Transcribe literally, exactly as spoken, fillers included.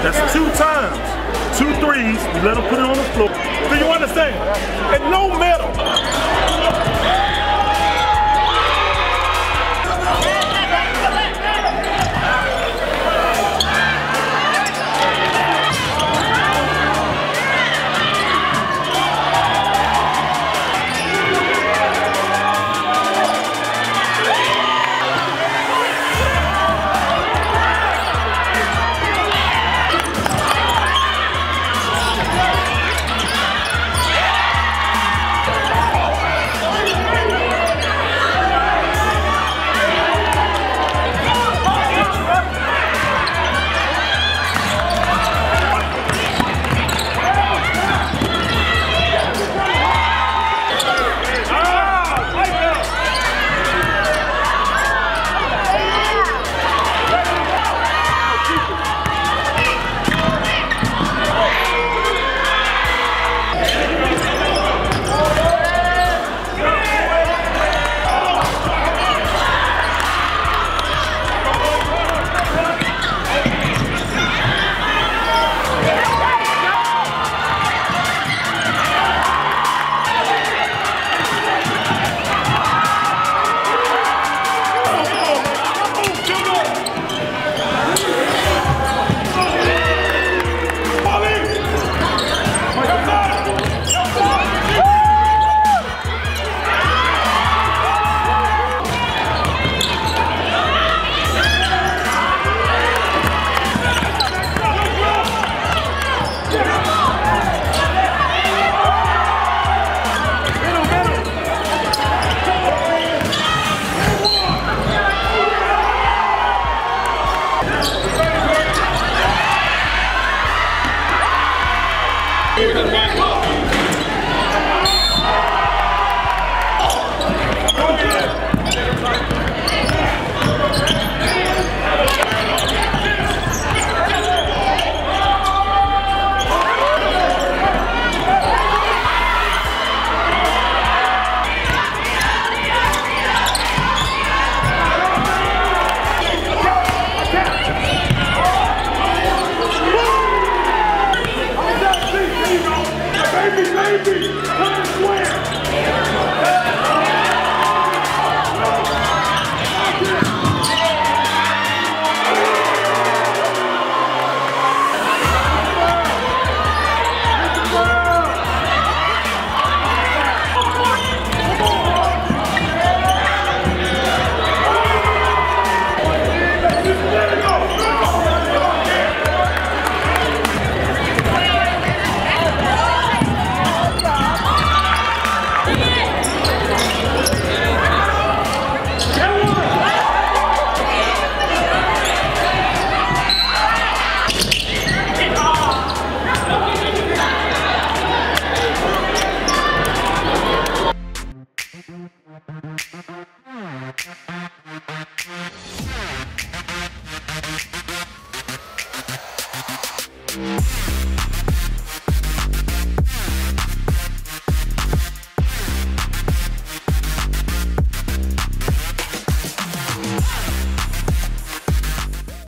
That's two times, two threes, you let them put it on the floor. Do you understand? And no medal.